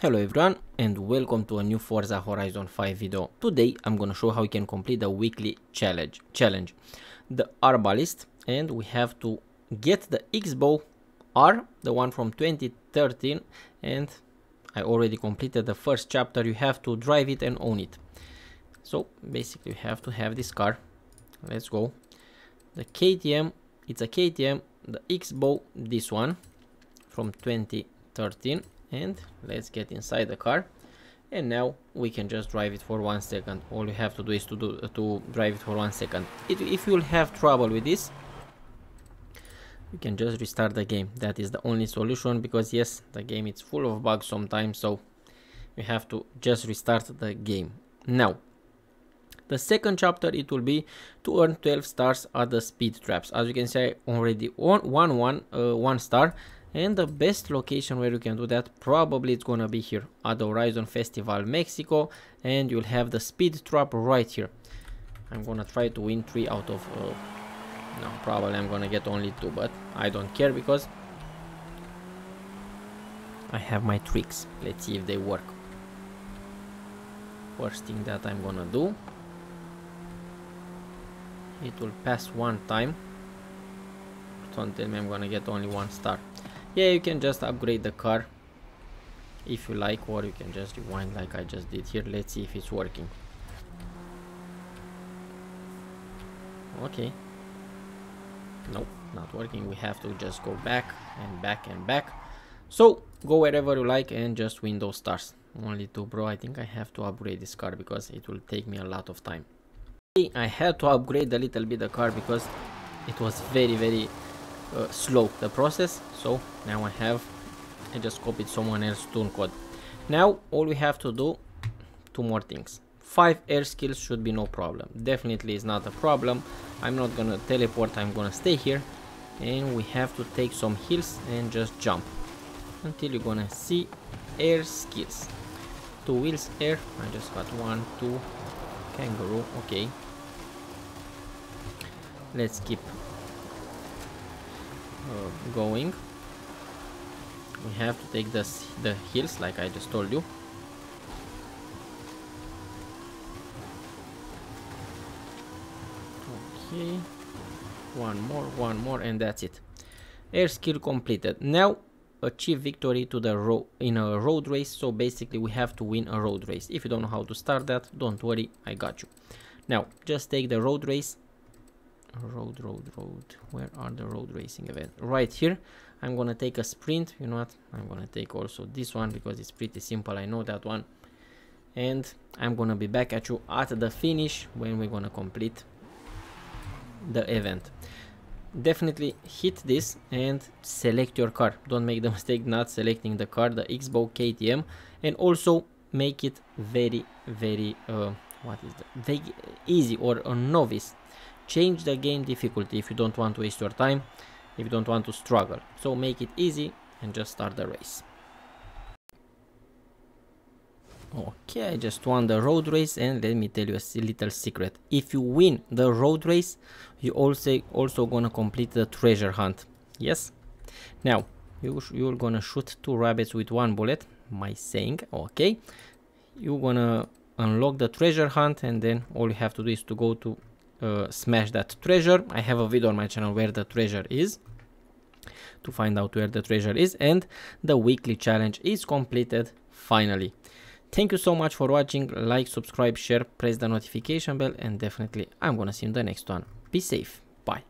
Hello everyone and welcome to a new Forza Horizon 5 video. Today I'm gonna show how you can complete the weekly challenge, the Arbalist, and we have to get the X-Bow R, the one from 2013, and I already completed the first chapter. You have to drive it and own it. So basically you have to have this car. Let's go. The KTM, it's a KTM, the X-Bow, this one from 2013. And let's get inside the car, and now we can just drive it for 1 second. All you have to do is to drive it for 1 second. If you'll have trouble with this, you can just restart the game. That is the only solution, because yes, the game is full of bugs sometimes, so you have to just restart the game. Now the second chapter, it will be to earn 12 stars at the speed traps. As you can see, I already one star. And the best location where you can do that, probably it's gonna be here at the Horizon Festival, Mexico, and you'll have the speed trap right here. I'm gonna try to win 3 out of... no, probably I'm gonna get only 2, but I don't care because I have my tricks. Let's see if they work. First thing that I'm gonna do, it will pass one time. Don't tell me I'm gonna get only 1 star. Yeah, you can just upgrade the car if you like, or you can just rewind like I just did here. Let's see if it's working. Okay. Nope, not working. We have to just go back and back and back. So go wherever you like and just win those stars. Only 2, bro. I think I have to upgrade this car because it will take me a lot of time. I had to upgrade a little bit the car because it was very, very slow, the process. So now I just copied someone else's tune code. Now all we have to do 2 more things. 5 air skills should be no problem. Definitely is not a problem. I'm not gonna teleport, I'm gonna stay here, and we have to take some hills and just jump until you're gonna see air skills. 2 wheels air. I just got 1, 2 kangaroo. Okay, let's keep going. We have to take the hills like I just told you. Okay, one more and that's it. Air skill completed. Now achieve victory to the road race. So basically we have to win a road race. If you don't know how to start that, don't worry, I got you. Now just take the road race. Road, where are the road racing event? Right here. I'm gonna take a sprint. You know what, I'm gonna take also this one because it's pretty simple. I know that one, and I'm gonna be back at you at the finish when we're gonna complete the event. Definitely hit this and select your car. Don't make the mistake not selecting the car, the X-Bow KTM, and also make it very, very very easy or a novice. Change the game difficulty if you don't want to waste your time, if you don't want to struggle. So make it easy and just start the race. Okay, I just won the road race, and let me tell you a little secret. If you win the road race, you also gonna complete the treasure hunt. Yes? Now, you're gonna shoot 2 rabbits with 1 bullet, my saying, okay. You're gonna unlock the treasure hunt, and then all you have to do is to go to smash that treasure. I have a video on my channel where the treasure is, to find out where the treasure is, and the weekly challenge is completed finally. Thank you so much for watching. Like, subscribe, share, press the notification bell, and definitely I'm gonna see you in the next one. Be safe. Bye.